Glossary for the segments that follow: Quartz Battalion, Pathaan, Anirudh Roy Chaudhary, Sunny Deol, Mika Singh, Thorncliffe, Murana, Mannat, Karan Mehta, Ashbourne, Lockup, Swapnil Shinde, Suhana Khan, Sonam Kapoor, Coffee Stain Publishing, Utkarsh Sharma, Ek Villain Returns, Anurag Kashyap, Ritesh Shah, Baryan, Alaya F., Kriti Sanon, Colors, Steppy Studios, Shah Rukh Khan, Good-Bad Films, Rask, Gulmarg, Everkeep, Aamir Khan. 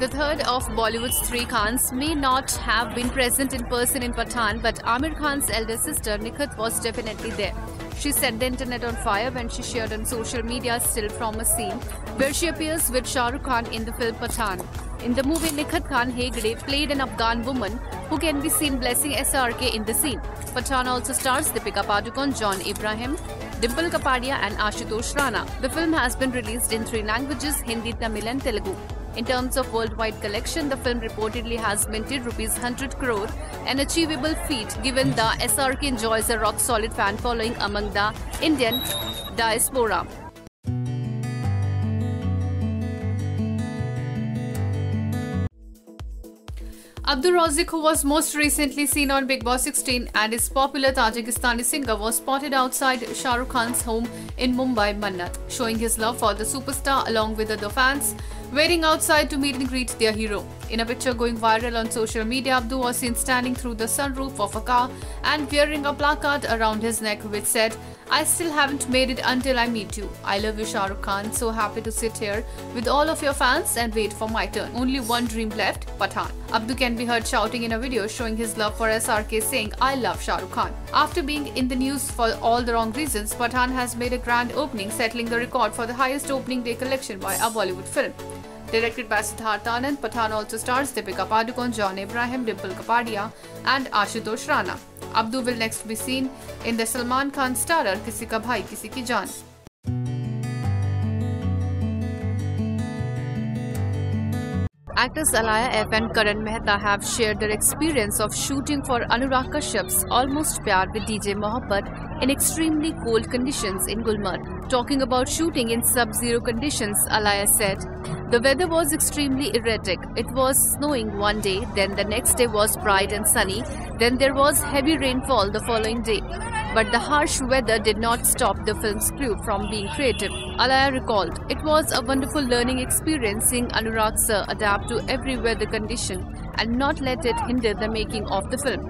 The third of Bollywood's three Khans may not have been present in person in Pathaan, but Aamir Khan's elder sister Nikhat was definitely there. She set the internet on fire when she shared on social media still from a scene where she appears with Shah Rukh Khan in the film Pathaan. In the movie, Nikhat Khan Hegde played an Afghan woman who can be seen blessing SRK in the scene. Pathaan also stars Deepika Padukone, John Abraham, Dimple Kapadia and Ashutosh Rana. The film has been released in three languages, Hindi, Tamil and Telugu. In terms of worldwide collection, the film reportedly has minted ₹100 crore, an achievable feat given the SRK enjoys a rock-solid fan following among the Indian diaspora. Abdurrozik, who was most recently seen on Bigg Boss 16 and is popular Tajikistani singer, was spotted outside Shah Rukh Khan's home in Mumbai, Mannat, showing his love for the superstar along with other fans waiting outside to meet and greet their hero. In a picture going viral on social media, Abdu was seen standing through the sunroof of a car and wearing a placard around his neck which said, "I still haven't made it until I meet you. I love you, Shah Rukh Khan. So happy to sit here with all of your fans and wait for my turn. Only one dream left, Pathaan." Abdu can be heard shouting in a video showing his love for SRK, saying, "I love Shah Rukh Khan." After being in the news for all the wrong reasons, Pathaan has made a grand opening, settling the record for the highest opening day collection by a Bollywood film. Directed by Siddharth Anand, Pathaan also stars Deepika Padukone, John Abraham, Dimple Kapadia and Ashutosh Rana. Abdu will next be seen in the Salman Khan starrer Kisi Ka Bhai Kisi Ki Jaan. Actors Alaya F. and Karan Mehta have shared their experience of shooting for Anurag Kashyap's Almost Pyaar with DJ Mohabbat in extremely cold conditions in Gulmarg. Talking about shooting in sub-zero conditions, Alaya said, "The weather was extremely erratic. It was snowing one day, then the next day was bright and sunny, then there was heavy rainfall the following day. But the harsh weather did not stop the film's crew from being creative." Alaya recalled, "It was a wonderful learning experience seeing Anurag sir adapt to every weather condition and not let it hinder the making of the film."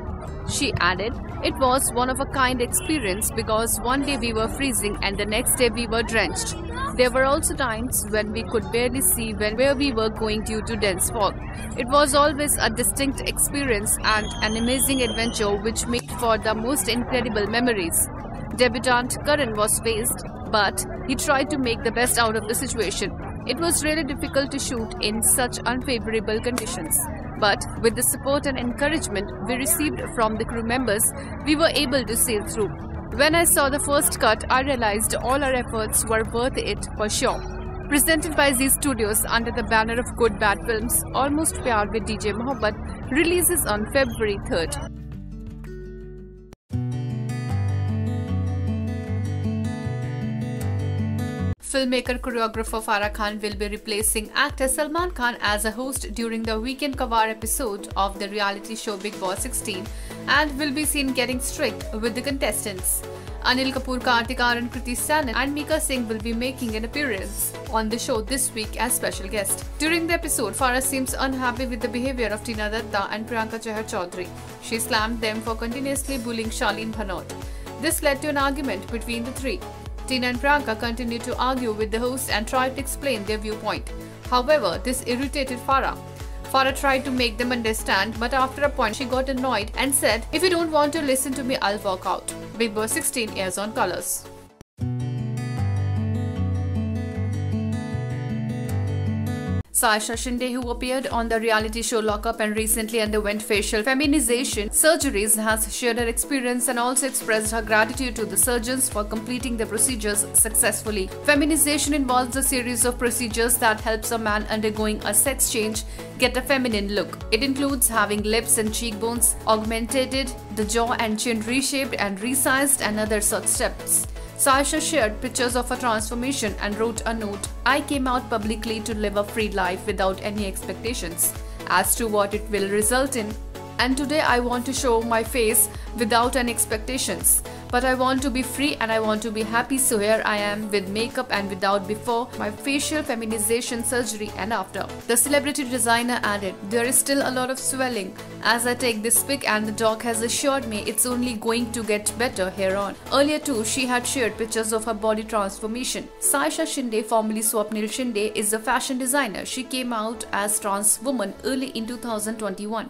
She added, "It was one of a kind experience because one day we were freezing and the next day we were drenched. There were also times when we could barely see where we were going due to dense fog. It was always a distinct experience and an amazing adventure which made for the most incredible memories." Debutant Karan was faced, but he tried to make the best out of the situation. "It was really difficult to shoot in such unfavorable conditions. But with the support and encouragement we received from the crew members, we were able to sail through. When I saw the first cut, I realized all our efforts were worth it for sure." Presented by Zee Studios under the banner of Good-Bad Films, Almost Pyaar with DJ Mohabbat releases on February 3rd. Filmmaker-choreographer Farah Khan will be replacing actor Salman Khan as a host during the Weekend Kawar episode of the reality show Bigg Boss 16 and will be seen getting strict with the contestants. Anil Kapoor, Kartik Aaryan, Kriti Sanon and Mika Singh will be making an appearance on the show this week as special guests. During the episode, Farah seems unhappy with the behavior of Tina Dutta and Priyanka Chahar Chaudhary. She slammed them for continuously bullying Shaleen Bhanot. This led to an argument between the three. Tina and Priyanka continued to argue with the host and tried to explain their viewpoint. However, this irritated Farah. Farah tried to make them understand, but after a point she got annoyed and said, "If you don't want to listen to me, I'll walk out." Bigg Boss 16 airs on Colors. Saisha Shinde, who appeared on the reality show Lockup and recently underwent facial feminization surgeries, has shared her experience and also expressed her gratitude to the surgeons for completing the procedures successfully. Feminization involves a series of procedures that helps a man undergoing a sex change get a feminine look. It includes having lips and cheekbones augmented, the jaw and chin reshaped and resized, and other such steps. Saisha shared pictures of her transformation and wrote a note, "I came out publicly to live a free life without any expectations as to what it will result in. And today I want to show my face without any expectations. but I want to be free and I want to be happy, so here I am with makeup and without before my facial feminization surgery and after. The celebrity designer added, there is still a lot of swelling as I take this pic and the doc has assured me it's only going to get better here on. Earlier too, she had shared pictures of her body transformation. Saisha Shinde, formerly Swapnil Shinde, is a fashion designer. She came out as trans woman early in 2021.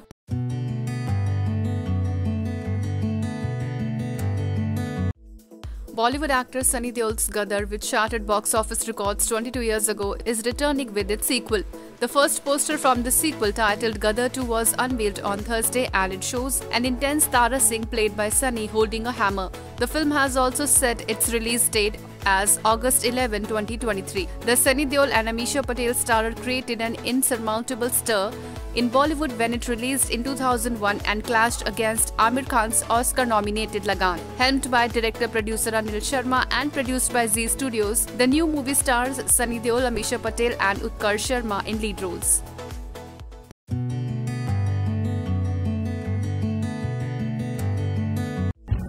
Bollywood actor Sunny Deol's Gadar, which shattered box office records 22 years ago, is returning with its sequel. The first poster from the sequel titled Gadar 2 was unveiled on Thursday and it shows an intense Tara Singh played by Sunny holding a hammer. The film has also set its release date as August 11, 2023. The Sunny Deol and Amisha Patel starrer created an insurmountable stir in Bollywood when it released in 2001 and clashed against Aamir Khan's Oscar-nominated Lagaan. Helmed by director-producer Anil Sharma and produced by Zee Studios, the new movie stars Sunny Deol, Amisha Patel and Utkarsh Sharma in lead roles.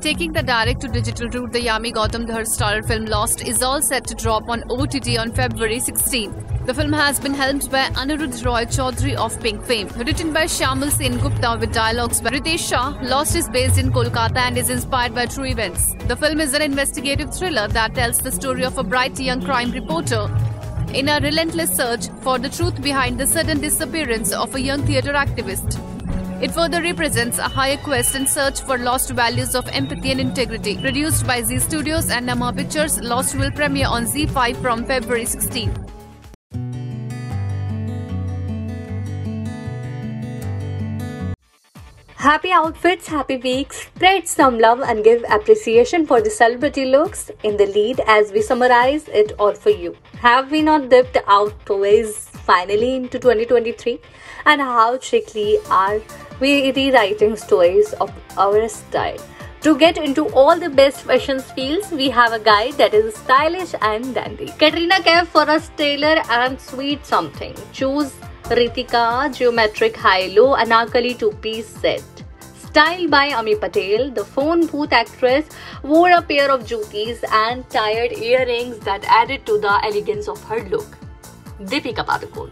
Taking the direct-to-digital route, the Yami Gautam Dhar-starrer film Lost is all set to drop on OTT on February 16. The film has been helmed by Anirudh Roy Chaudhary of Pink fame. Written by Shyamal Sen Gupta with dialogues by Ritesh Shah, Lost is based in Kolkata and is inspired by true events. The film is an investigative thriller that tells the story of a bright young crime reporter in a relentless search for the truth behind the sudden disappearance of a young theatre activist. It further represents a higher quest and search for lost values of empathy and integrity. Produced by Zee Studios and Nama Pictures, Lost will premiere on Zee5 from February 16. Happy outfits, happy weeks. Spread some love and give appreciation for the celebrity looks in the lead as we summarize it all for you. Have we not dipped our toes finally into 2023? And how tricky are we rewriting stories of our style? To get into all the best fashion fields, we have a guide that is stylish and dandy. Katrina Kaif for us tailor and sweet something. Choose Ritika Geometric High-Low Anarkali two-piece set. Style by Ami Patel, the phone booth actress wore a pair of jutis and tired earrings that added to the elegance of her look. Deepika Padukone.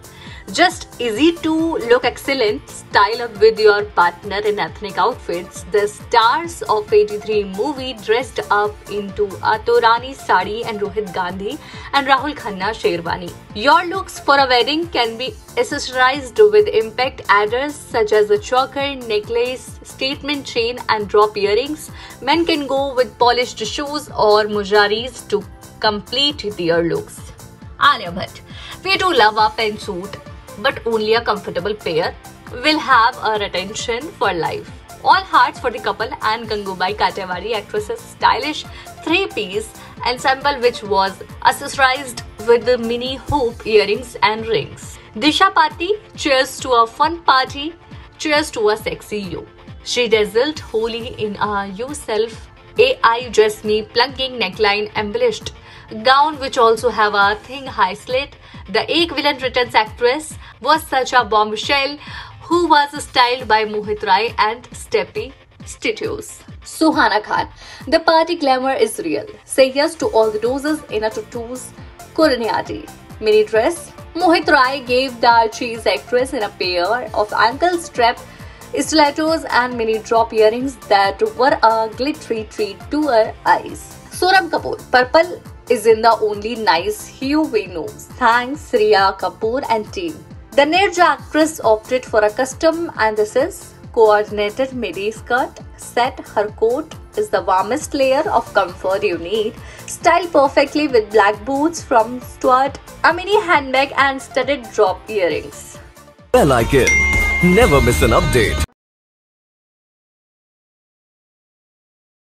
Just easy to look excellent, style up with your partner in ethnic outfits. The stars of 83 movie dressed up into a Torani sari and Rohit Gandhi and Rahul Khanna sherwani. Your looks for a wedding can be accessorized with impact adders such as a choker, necklace, statement chain and drop earrings. Men can go with polished shoes or mujaris to complete their looks. Alia Bhatt. We do love our pantsuit, but only a comfortable pair will have our attention for life. All hearts for the couple and Gangubai Katewari actress's stylish three-piece ensemble which was accessorized with the mini hoop earrings and rings. Disha Patti, cheers to a fun party, cheers to a sexy you. She dazzled wholly in a you-self AI dress me plunging neckline embellished gown which also have a thin high slit. The Ek Villain Returns actress was such a bombshell who was styled by Mohit Rai and Steppy Studios. Suhana Khan. The party glamour is real. Say yes to all the doses in a tutus Kurniati. Mini dress. Mohit Rai gave the cheese actress in a pair of ankle strap stilettos and mini drop earrings that were a glittery treat to her eyes. Sonam Kapoor. Purple is in the only nice hue we know. Thanks Riya Kapoor and team. The Nirja actress opted for a custom and this is coordinated midi skirt set. Her coat is the warmest layer of comfort you need. Styled perfectly with black boots from Stuart, a mini handbag and studded drop earrings. I like it. Never miss an update.